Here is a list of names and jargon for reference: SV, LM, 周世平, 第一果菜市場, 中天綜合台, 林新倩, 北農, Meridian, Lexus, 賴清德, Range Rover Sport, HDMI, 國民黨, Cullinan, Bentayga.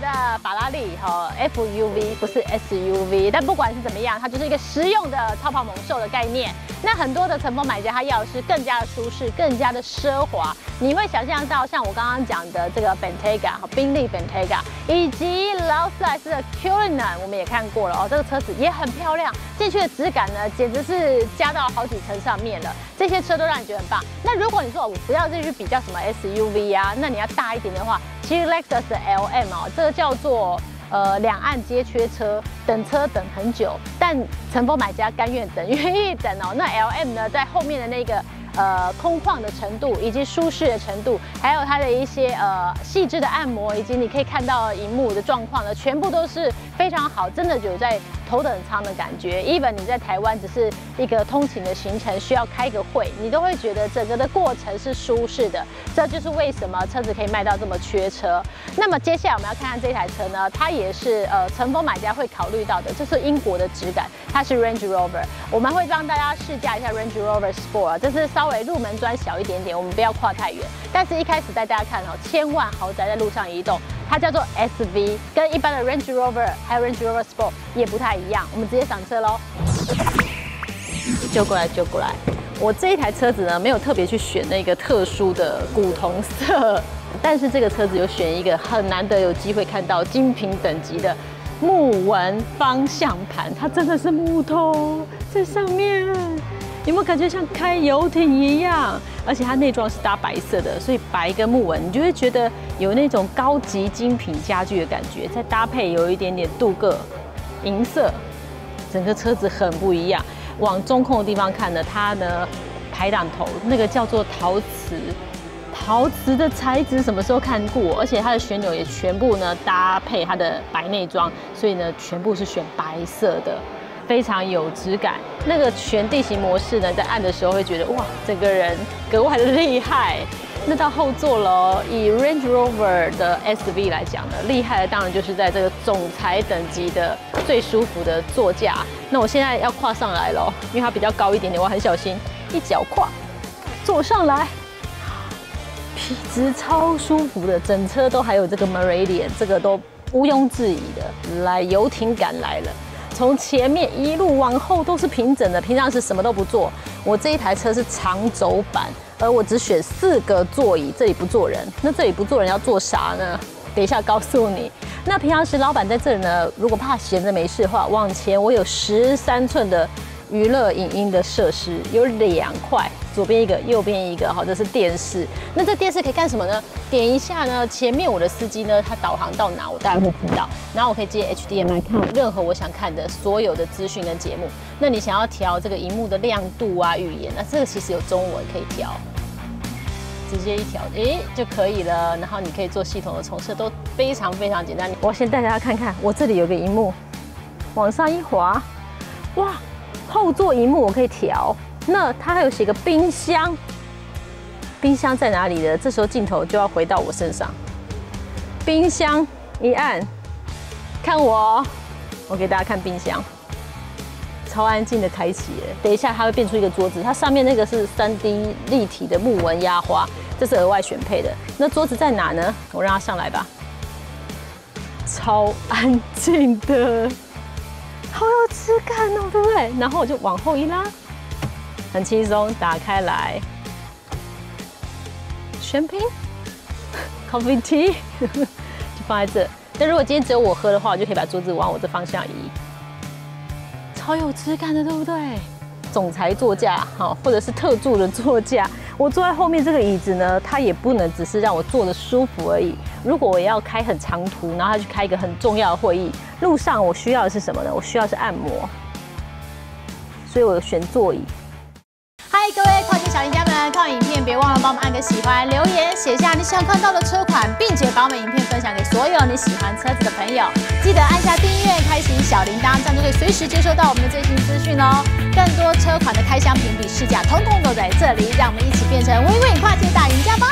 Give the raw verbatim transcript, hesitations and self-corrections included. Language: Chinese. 的法拉利哈 F U V 不是 S U V， 但不管是怎么样，它就是一个实用的超跑猛兽的概念。那很多的乘风买家，他要的是更加的舒适，更加的奢华。你会想象到像我刚刚讲的这个 Bentayga 和宾利 Bentayga， 以及劳斯莱斯的 Cullinan， 我们也看过了哦，这个车子也很漂亮，进去的质感呢，简直是加到好几层上面了。这些车都让你觉得很棒。那如果你说我不要再去比较什么 S U V 啊，那你要大一点的话，其实 Lexus 的 L M 哦，这个叫做呃两岸皆缺车，等车等很久，但乘风买家甘愿等，愿意等哦。那 L M 呢，在后面的那个呃空旷的程度，以及舒适的程度，还有它的一些呃细致的按摩，以及你可以看到荧幕的状况呢，全部都是非常好，真的有在头等舱的感觉。even 你在台湾只是一个通勤的行程，需要开个会，你都会觉得整个的过程是舒适的。这就是为什么车子可以卖到这么缺车。那么接下来我们要看看这台车呢，它也是呃乘风买家会考虑到的，这是英国的质感，它是 Range Rover。我们会帮大家试驾一下 Range Rover Sport， 这是稍微入门砖小一点点，我们不要跨太远。但是一开始带大家看哦，千万豪宅在路上移动，它叫做 S V， 跟一般的 Range Rover 还有 Range Rover Sport 也不太一样。我们直接上车喽，救过来，救过来。我这一台车子呢，没有特别去选那个特殊的古铜色，但是这个车子有选一个很难得有机会看到精品等级的木纹方向盘，它真的是木头在上面。有没有感觉像开游艇一样？而且它内装是搭白色的，所以白跟木纹，你就会觉得有那种高级精品家具的感觉。再搭配有一点点镀铬银色，整个车子很不一样。往中控的地方看呢，它呢排挡头那个叫做陶瓷，陶瓷的材质什么时候看过？而且它的旋钮也全部呢搭配它的白内装，所以呢全部是选白色的。非常有质感，那个全地形模式呢，在按的时候会觉得哇，整个人格外的厉害。那到后座了，以 Range Rover 的 S V 来讲呢，厉害的当然就是在这个总裁等级的最舒服的座驾。那我现在要跨上来了，因为它比较高一点点，我很小心，一脚跨，坐上来，皮质超舒服的，整车都还有这个 Meridian， 这个都毋庸置疑的，来游艇感来了。从前面一路往后都是平整的，平常是什么都不做。我这一台车是长轴版，而我只选四个座椅，这里不坐人。那这里不坐人要做啥呢？等一下告诉你。那平常时老板在这里呢，如果怕闲着没事的话，往前我有十三寸的娱乐影音的设施，有两块，左边一个，右边一个，好，这是电视。那这电视可以干什么呢？点一下呢，前面我的司机呢，他导航到哪，我当然会知道。然后我可以接 H D M I 看任何我想看的所有的资讯跟节目。那你想要调这个荧幕的亮度啊、语言，那这个其实有中文可以调，直接一调，哎、欸、就可以了。然后你可以做系统的重设，都非常非常简单。我先带大家看看，我这里有个荧幕，往上一滑，哇！后座萤幕我可以调，那它还有写个冰箱，冰箱在哪里呢？这时候镜头就要回到我身上，冰箱一按，看我，我给大家看冰箱，超安静的开启了。等一下它会变出一个桌子，它上面那个是 三 D 立体的木纹压花，这是额外选配的。那桌子在哪呢？我让它上来吧，超安静的。好有质感哦，对不对？然后我就往后一拉，很轻松，打开来，全屏 ，coffee tea 就放在这。但如果今天只有我喝的话，我就可以把桌子往我这方向移，超有质感的，对不对？总裁座驾，好，或者是特助的座驾。我坐在后面这个椅子呢，它也不能只是让我坐得舒服而已。如果我要开很长途，然后去开一个很重要的会议，路上我需要的是什么呢？我需要的是按摩，所以我选座椅。嗨，各位跨界小赢家们，看完影片别忘了帮我们按个喜欢，留言写下你想看到的车款，并且把我们影片分享给所有你喜欢车子的朋友。记得按下订阅、开启小铃铛，这样就可以随时接收到我们的最新资讯哦。更多车款的开箱评比试驾，统统都在这里，让我们一起变成 win win 跨界大赢家吧！